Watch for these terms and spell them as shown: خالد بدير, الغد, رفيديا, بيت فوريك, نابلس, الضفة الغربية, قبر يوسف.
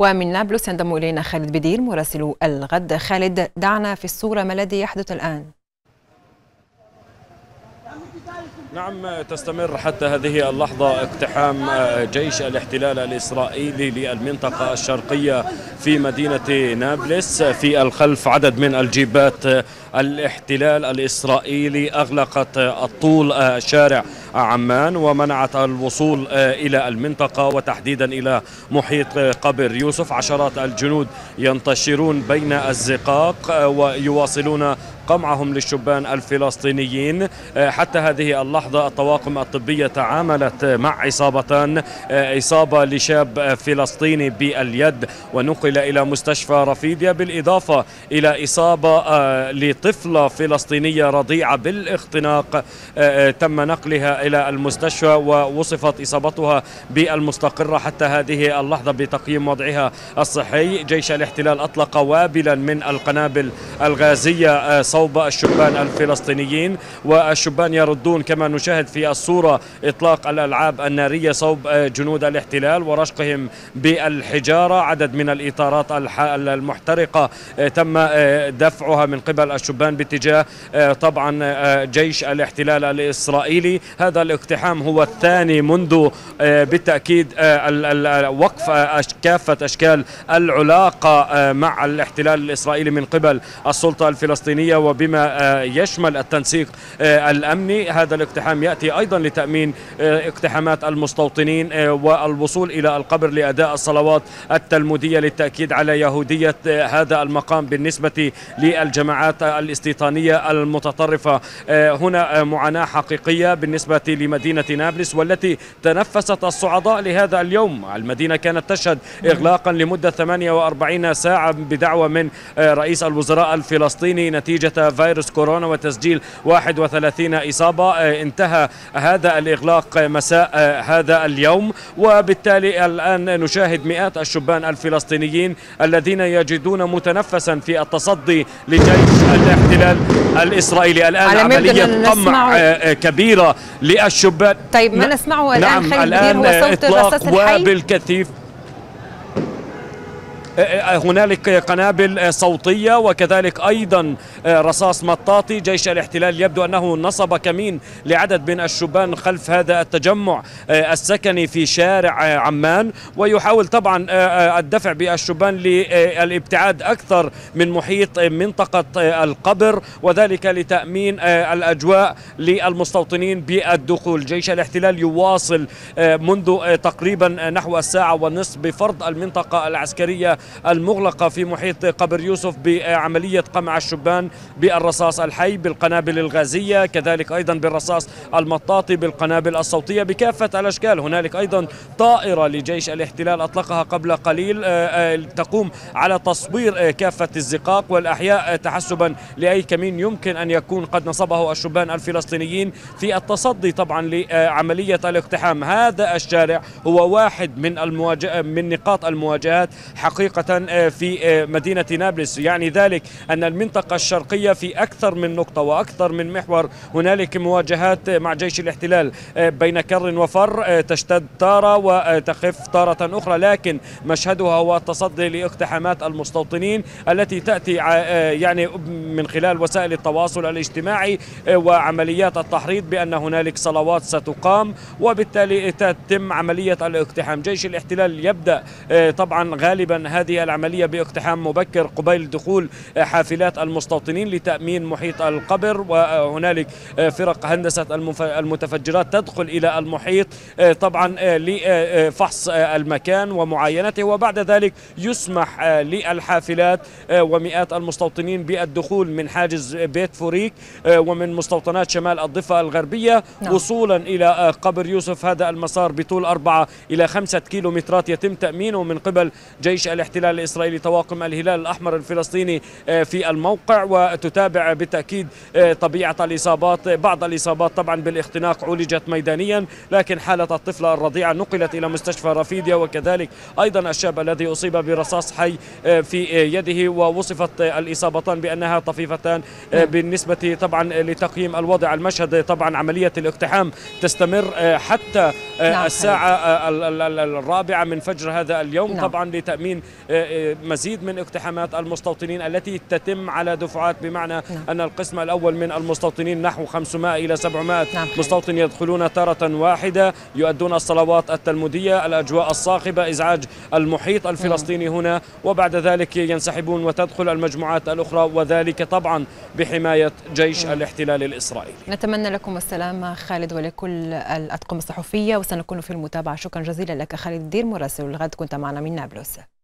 ومن نابلس ينضم إلينا خالد بدير مراسل الغد. خالد، دعنا في الصورة، ما الذي يحدث الآن؟ نعم، تستمر حتى هذه اللحظة اقتحام جيش الاحتلال الإسرائيلي للمنطقة الشرقية في مدينة نابلس. في الخلف عدد من الجيبات. الاحتلال الإسرائيلي أغلقت الطول شارع عمان ومنعت الوصول إلى المنطقة وتحديدا إلى محيط قبر يوسف. عشرات الجنود ينتشرون بين الزقاق ويواصلون قمعهم للشبان الفلسطينيين. حتى هذه اللحظة الطواقم الطبية تعاملت مع إصابتان، إصابة لشاب فلسطيني باليد ونقل إلى مستشفى رفيديا، بالإضافة إلى إصابة لطفلة فلسطينية رضيعة بالاختناق تم نقلها إلى المستشفى ووصفت إصابتها بالمستقرة حتى هذه اللحظة بتقييم وضعها الصحي. جيش الاحتلال أطلق وابلا من القنابل الغازية صوب الشبان الفلسطينيين، والشبان يردون كما نشاهد في الصورة إطلاق الألعاب النارية صوب جنود الاحتلال ورشقهم بالحجارة. عدد من الإطارات المحترقة تم دفعها من قبل الشبان باتجاه طبعا جيش الاحتلال الإسرائيلي. هذا الاقتحام هو الثاني منذ بالتأكيد وقف كافة أشكال العلاقة مع الاحتلال الإسرائيلي من قبل السلطة الفلسطينية، وبما يشمل التنسيق الأمني. هذا الاقتحام يأتي أيضا لتأمين اقتحامات المستوطنين والوصول إلى القبر لأداء الصلوات التلمودية للتأكيد على يهودية هذا المقام بالنسبة للجماعات الاستيطانية المتطرفة. هنا معاناة حقيقية بالنسبة لمدينة نابلس والتي تنفست الصعداء لهذا اليوم. المدينة كانت تشهد إغلاقا لمدة 48 ساعة بدعوى من رئيس الوزراء الفلسطيني نتيجة فيروس كورونا وتسجيل 31 إصابة. انتهى هذا الإغلاق مساء هذا اليوم، وبالتالي الآن نشاهد مئات الشبان الفلسطينيين الذين يجدون متنفسا في التصدي لجيش الاحتلال الإسرائيلي. الآن عملية قمع كبيرة للشبان. طيب، ما نسمعه الآن خالد بدير هو صوت الرصاص الحي وبالكثيف. هنالك قنابل صوتية وكذلك أيضا رصاص مطاطي. جيش الاحتلال يبدو أنه نصب كمين لعدد من الشبان خلف هذا التجمع السكني في شارع عمان، ويحاول طبعا الدفع بالشبان للابتعاد أكثر من محيط منطقة القبر، وذلك لتأمين الأجواء للمستوطنين بالدخول. جيش الاحتلال يواصل منذ تقريبا نحو الساعة ونصف بفرض المنطقة العسكرية المغلقة في محيط قبر يوسف بعملية قمع الشبان بالرصاص الحي، بالقنابل الغازية، كذلك أيضا بالرصاص المطاطي، بالقنابل الصوتية، بكافة الأشكال. هنالك أيضا طائرة لجيش الاحتلال أطلقها قبل قليل تقوم على تصوير كافة الزقاق والأحياء تحسبا لأي كمين يمكن أن يكون قد نصبه الشبان الفلسطينيين في التصدي طبعا لعملية الاقتحام. هذا الشارع هو واحد من نقاط المواجهات حقيقة في مدينة نابلس، يعني ذلك أن المنطقة الشرقية في أكثر من نقطة وأكثر من محور هنالك مواجهات مع جيش الاحتلال بين كر وفر، تشتد تارة وتخف تارة أخرى، لكن مشهدها هو التصدي لاقتحامات المستوطنين التي تأتي يعني من خلال وسائل التواصل الاجتماعي وعمليات التحريض بأن هنالك صلوات ستقام، وبالتالي تتم عملية الاقتحام. جيش الاحتلال يبدأ طبعا غالبا هذه العملية باقتحام مبكر قبيل دخول حافلات المستوطنين لتأمين محيط القبر، وهنالك فرق هندسة المتفجرات تدخل إلى المحيط طبعا لفحص المكان ومعاينته، وبعد ذلك يسمح للحافلات ومئات المستوطنين بالدخول من حاجز بيت فوريك ومن مستوطنات شمال الضفة الغربية وصولا إلى قبر يوسف. هذا المسار بطول 4 إلى 5 كيلومترات يتم تأمينه من قبل جيش الاحتلال. الاحتلال الإسرائيلي طواقم الهلال الأحمر الفلسطيني في الموقع، وتتابع بالتأكيد طبيعة الإصابات. بعض الإصابات طبعا بالاختناق عولجت ميدانيا، لكن حالة الطفلة الرضيعة نقلت إلى مستشفى رفيديا، وكذلك أيضا الشاب الذي أصيب برصاص حي في يده، ووصفت الإصابتان بأنها طفيفتان. بالنسبة طبعا لتقييم الوضع المشهد، طبعا عملية الاقتحام تستمر حتى الساعة الرابعة من فجر هذا اليوم، طبعا لتأمين مزيد من اقتحامات المستوطنين التي تتم على دفعات، بمعنى أن القسم الأول من المستوطنين نحو 500 إلى 700 مستوطن يدخلون تارة واحدة، يؤدون الصلوات التلمودية، الأجواء الصاخبة، إزعاج المحيط الفلسطيني هنا، وبعد ذلك ينسحبون وتدخل المجموعات الأخرى، وذلك طبعا بحماية جيش الاحتلال الإسرائيلي. نتمنى لكم السلامة خالد ولكل الأطقم الصحفية، وسنكون في المتابعة. شكرا جزيلا لك خالد بدير مراسل الغد، كنت معنا من نابلس.